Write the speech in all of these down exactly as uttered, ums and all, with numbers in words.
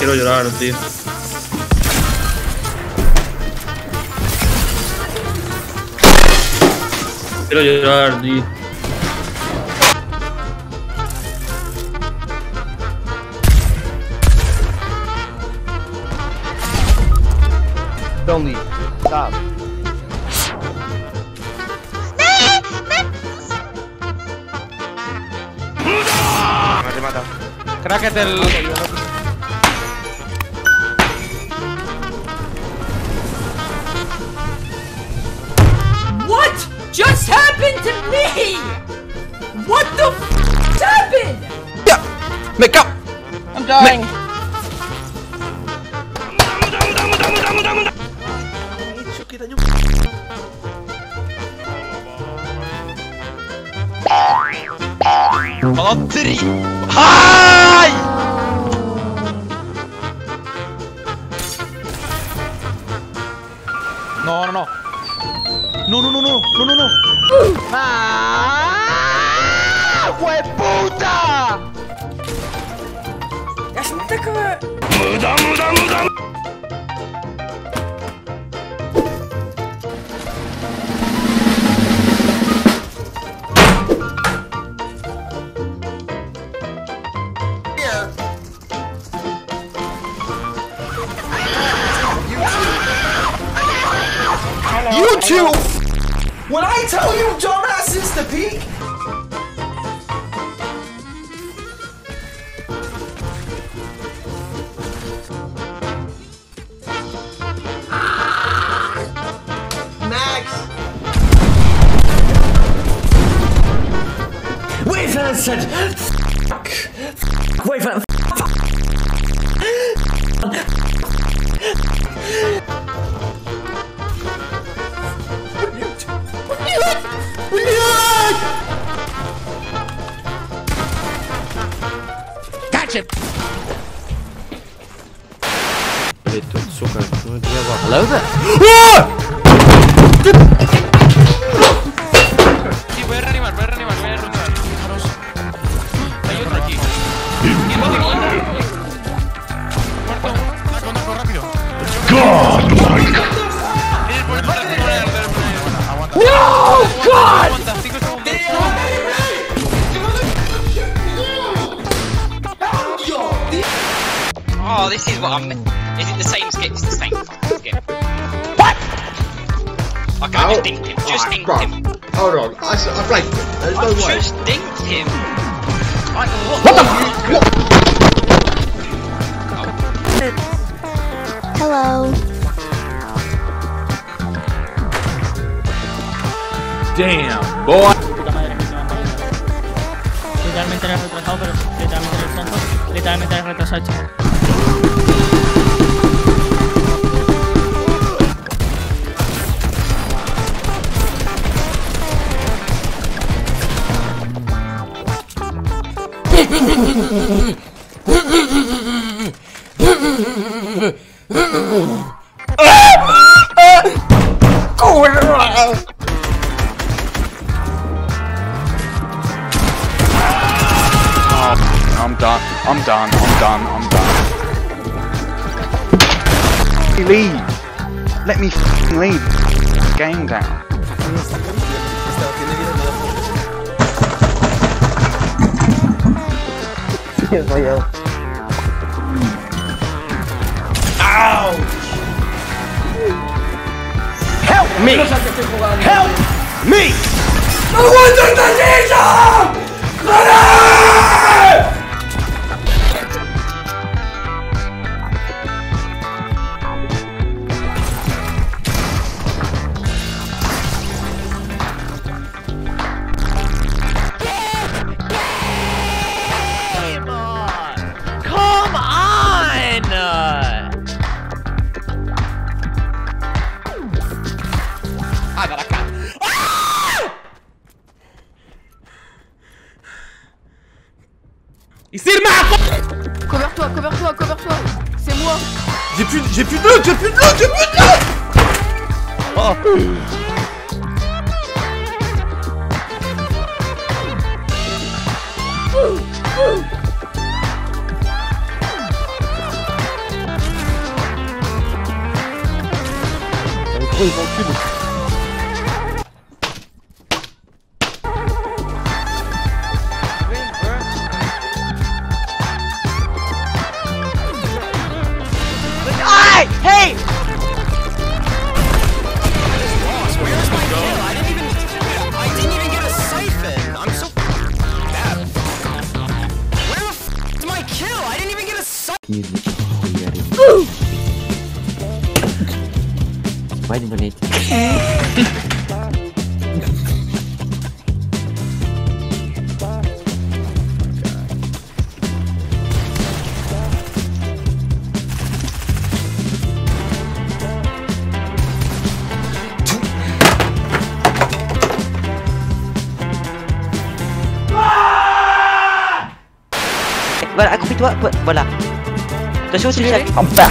Quiero llorar, tío. Quiero llorar, tío. Don't leave. Stop. Me he matado. Cracket el... What just happened to me? What the f happened? Yeah. Make up. I'm dying. Make Madrid. Hi. No, no, no. No, no, no, no, no, no, no. Ah! ¡Hueputa! Ya se me acaba. Muda, muda, muda. You two! When I tell you dumbasses to peek! Max! Wait for a second! Wait for Gotcha! Hello there! Sí, voy a reanimar, voy a reanimar, voy a reanimar. Hay otro aquí. Muerto uno, saco otro rápido. God, Mike! No, God! Oh, this is what I'm. Is it the same skip? It's the same skip. What? Okay, I just dinked him. Just dinked right, him. Hold on, I, I blanked him. There's I no way. I just dinked him. I, what, what the fuck? What? Hello. Damn, boy. Literalmente eres retrasado, pero literalmente eres tonto. Literalmente eres retrasado, chaval. I'm done. I'm done. I'm done. I'm done. Leave. Let me f***ing leave. Game down. Ow! Help me! Help me! ¡Aguanta esta silla! ¡Para! Couvre-toi, couvre-toi, couvre-toi. C'est moi. J'ai plus, j'ai plus de loot, j'ai plus de loot, j'ai plus de loot. Oh. Ouh, ouh. Ой, волки. Hey! Hey! Where's my kill? I didn't even I didn't even get a siphon. I'm so bad. Where the f is my kill? I didn't even get a siphon. Why did I Voilà, accroupis-toi, voilà. Attention, c'est Jack. I'm back.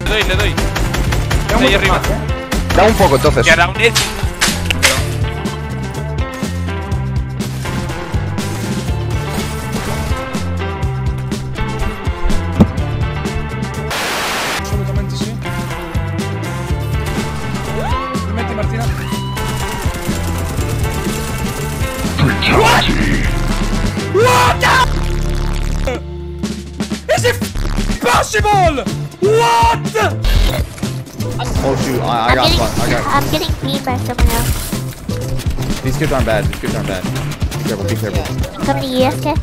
Le doy, le doy. Ahí arriba. Da un poco entonces. Que hará un edge. Absolutamente sí. Me metí Martina. What the? Is it possible? What? Oh shoot, I, I got getting, one. I got I'm getting beat by someone else. These kids aren't bad, these kids aren't bad. Be careful, be careful. Come to you, okay?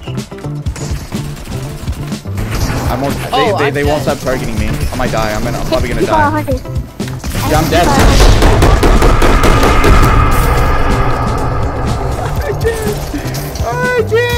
I'm on, they, oh, they, they won't stop targeting me. I might die, I'm, gonna, I'm probably gonna die. Yeah, I'm dead. I did! I did!